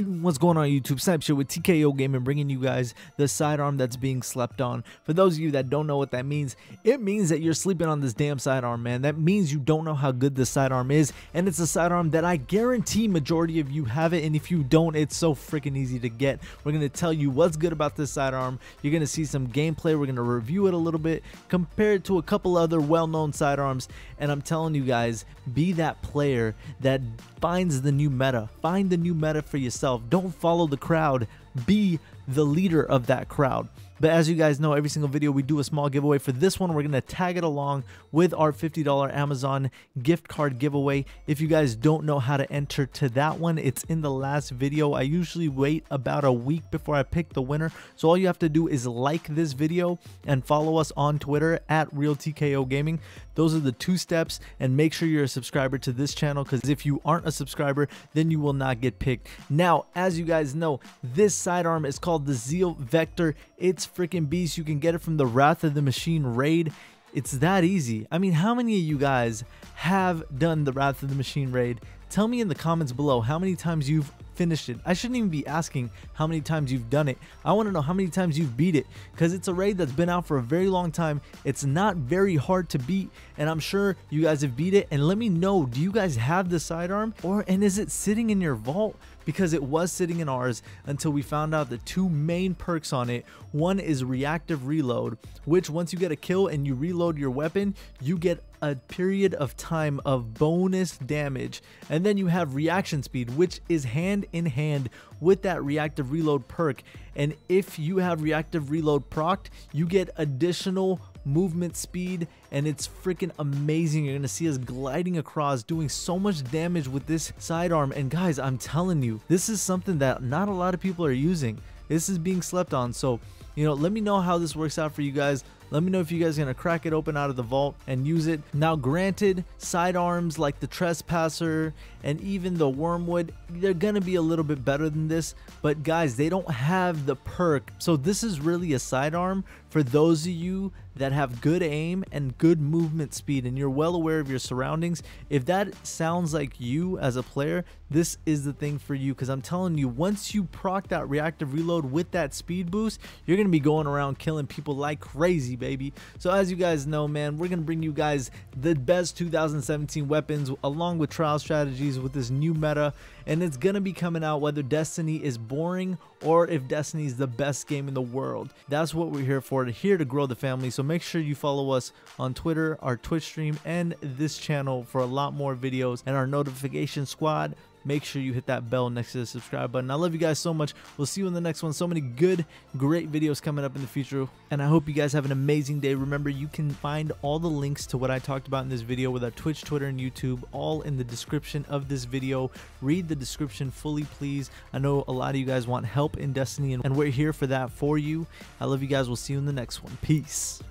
What's going on YouTube? Snap shit with TKOGaming, bringing you guys the sidearm that's being slept on. For those of you that don't know what that means, it means that you're sleeping on this damn sidearm, man. That means you don't know how good this sidearm is, and it's a sidearm that I guarantee majority of you have it, and if you don't, it's so freaking easy to get. We're going to tell you what's good about this sidearm. You're going to see some gameplay. We're going to review it a little bit, compare it to a couple other well-known sidearms, and I'm telling you guys, be that player that finds the new meta. Find the new meta for yourself. Don't follow the crowd, be the leader of that crowd. But as you guys know, every single video we do a small giveaway. For this one, we're going to tag it along with our $50 Amazon gift card giveaway. If you guys don't know how to enter to that one, it's in the last video. I usually wait about a week before I pick the winner. So all you have to do is like this video and follow us on Twitter at RealTKOGaming. Those are the two steps, and make sure you're a subscriber to this channel, because if you aren't a subscriber, then you will not get picked. Now, as you guys know, this sidearm is called the Zeal Vector. It's freaking beast. You can get it from the Wrath of the Machine raid. It's that easy. I mean, how many of you guys have done the Wrath of the Machine raid? Tell me in the comments below how many times you've finished it. I shouldn't even be asking how many times you've done it. I want to know how many times you've beat it, because it's a raid that's been out for a very long time. It's not very hard to beat, and I'm sure you guys have beat it. And let me know, do you guys have the sidearm, and is it sitting in your vault? Because it was sitting in ours until we found out the two main perks on it. One is reactive reload, which once you get a kill and you reload your weapon, you get a period of time of bonus damage. And then you have reaction speed, which is hand in hand with that reactive reload perk. And if you have reactive reload procced, you get additional movement speed, and it's freaking amazing. You're gonna see us gliding across, doing so much damage with this sidearm. And guys, I'm telling you, this is something that not a lot of people are using. This is being slept on. So, you know, let me know how this works out for you guys. Let me know if you guys are going to crack it open out of the vault and use it. Now, granted, sidearms like the Trespasser and even the Wormwood, they're going to be a little bit better than this. But guys, they don't have the perk. So this is really a sidearm for those of you that have good aim and good movement speed, and you're well aware of your surroundings. If that sounds like you as a player, this is the thing for you, because I'm telling you, once you proc that reactive reload with that speed boost, you're going to be going around killing people like crazy, baby. So as you guys know, man, we're going to bring you guys the best 2017 weapons along with trial strategies with this new meta, and it's going to be coming out whether Destiny is boring or if Destiny is the best game in the world. That's what we're here for, here to grow the family. So make sure you follow us on Twitter, our Twitch stream, and this channel for a lot more videos, and our notification squad. Make sure you hit that bell next to the subscribe button. I love you guys so much. We'll see you in the next one. So many good, great videos coming up in the future, and I hope you guys have an amazing day. Remember, you can find all the links to what I talked about in this video with our Twitch, Twitter, and YouTube all in the description of this video. Read the description fully, please. I know a lot of you guys want help in Destiny, and we're here for that for you. I love you guys. We'll see you in the next one. Peace.